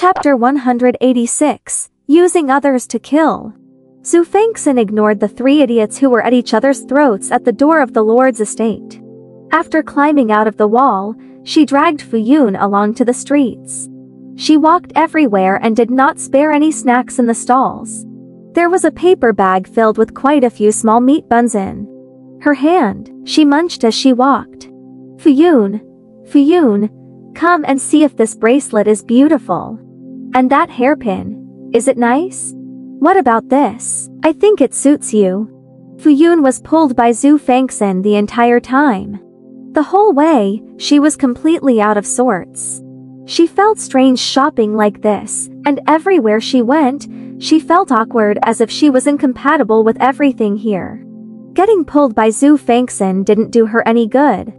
Chapter 186. Using others to kill. Su Fengxin ignored the three idiots who were at each other's throats at the door of the lord's estate. After climbing out of the wall, she dragged Fu Yun along to the streets. She walked everywhere and did not spare any snacks in the stalls. There was a paper bag filled with quite a few small meat buns in her hand. She munched as she walked. Fu Yun, come and see if this bracelet is beautiful. And that hairpin, is it nice? What about this? I think it suits you. Fu Yun was pulled by Xue Fanxin the entire time. The whole way, she was completely out of sorts. She felt strange shopping like this, and everywhere she went, she felt awkward as if she was incompatible with everything here. Getting pulled by Xue Fanxin didn't do her any good.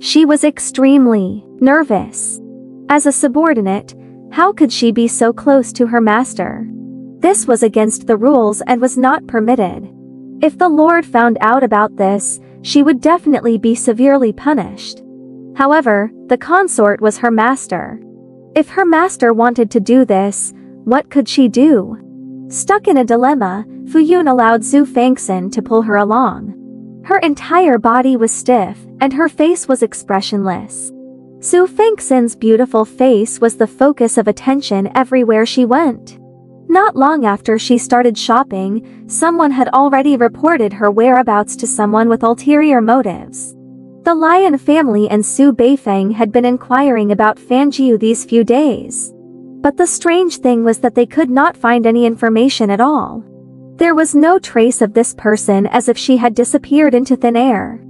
She was extremely nervous. As a subordinate, how could she be so close to her master? This was against the rules and was not permitted. If the lord found out about this, she would definitely be severely punished. However, the consort was her master. If her master wanted to do this, what could she do? Stuck in a dilemma, Fu Yun allowed Xue Fanxin to pull her along. Her entire body was stiff, and her face was expressionless. Xue Fanxin's beautiful face was the focus of attention everywhere she went. Not long after she started shopping, someone had already reported her whereabouts to someone with ulterior motives. The Lion family and Su Beifeng had been inquiring about Fan Jiu these few days. But the strange thing was that they could not find any information at all. There was no trace of this person, as if she had disappeared into thin air.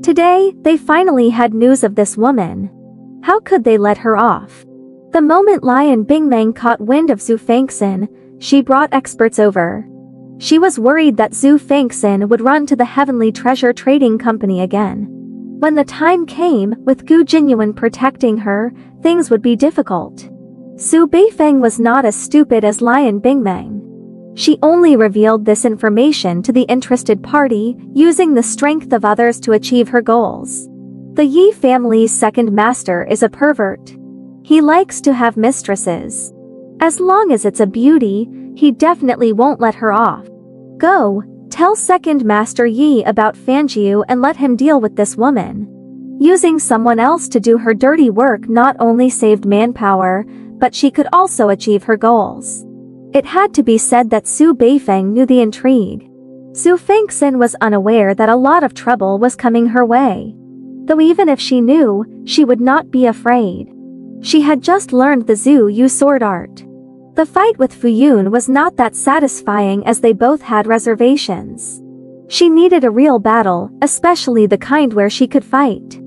Today, they finally had news of this woman. How could they let her off? The moment Lion Bingmeng caught wind of Xue Fanxin, she brought experts over. She was worried that Xue Fanxin would run to the Heavenly Treasure Trading Company again. When the time came, with Gu Jinyuan protecting her, things would be difficult. Su Beifeng was not as stupid as Lion Bingmeng. She only revealed this information to the interested party, using the strength of others to achieve her goals. The Yi family's second master is a pervert. He likes to have mistresses. As long as it's a beauty, he definitely won't let her off. Go, tell second master Yi about Fan Jiu and let him deal with this woman. Using someone else to do her dirty work not only saved manpower, but she could also achieve her goals. It had to be said that Su Beifeng knew the intrigue. Xue Fanxin was unaware that a lot of trouble was coming her way. Though even if she knew, she would not be afraid. She had just learned the Zhu Yu sword art. The fight with Fu Yun was not that satisfying, as they both had reservations. She needed a real battle, especially the kind where she could fight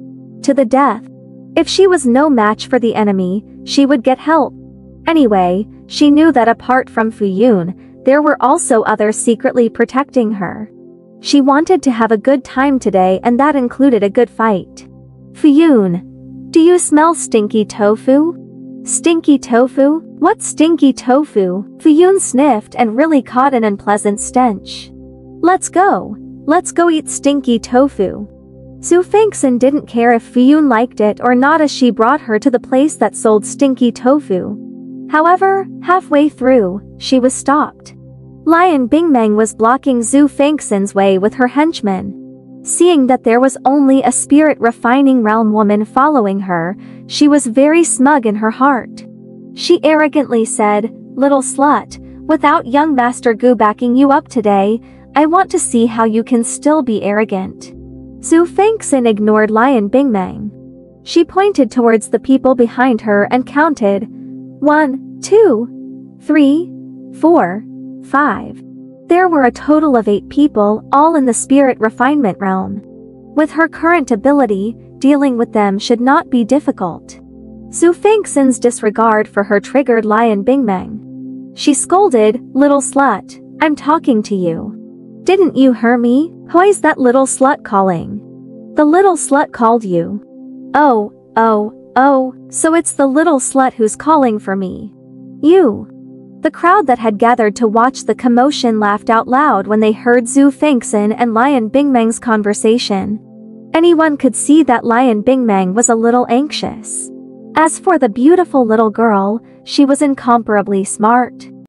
to the death. If she was no match for the enemy, she would get help. Anyway, she knew that apart from Fu Yun, there were also others secretly protecting her. She wanted to have a good time today, and that included a good fight. Fu Yun, do you smell stinky tofu? Stinky tofu? What's stinky tofu? Fu Yun sniffed and really caught an unpleasant stench. Let's go eat stinky tofu. Xue Fanxin didn't care if Fu Yun liked it or not, as she brought her to the place that sold stinky tofu. However, halfway through, she was stopped. Lion Bingmeng was blocking Xue Fanxin's way with her henchmen. Seeing that there was only a spirit refining realm woman following her, she was very smug in her heart. She arrogantly said, "Little slut, without young master Gu backing you up today, I want to see how you can still be arrogant." Xue Fanxin ignored Lion Bingmeng. She pointed towards the people behind her and counted. 1, 2, 3, 4, 5. There were a total of 8 people, all in the spirit refinement realm. With her current ability, dealing with them should not be difficult. Xue Fanxin's disregard for her triggered Lion Bingmeng. She scolded, "Little slut, I'm talking to you. Didn't you hear me? Who's that little slut calling? The little slut called you. Oh, so it's the little slut who's calling for me. You." The crowd that had gathered to watch the commotion laughed out loud when they heard Xue Fanxin and Lion Bingmeng's conversation. Anyone could see that Lion Bingmeng was a little anxious. As for the beautiful little girl, She was incomparably smart.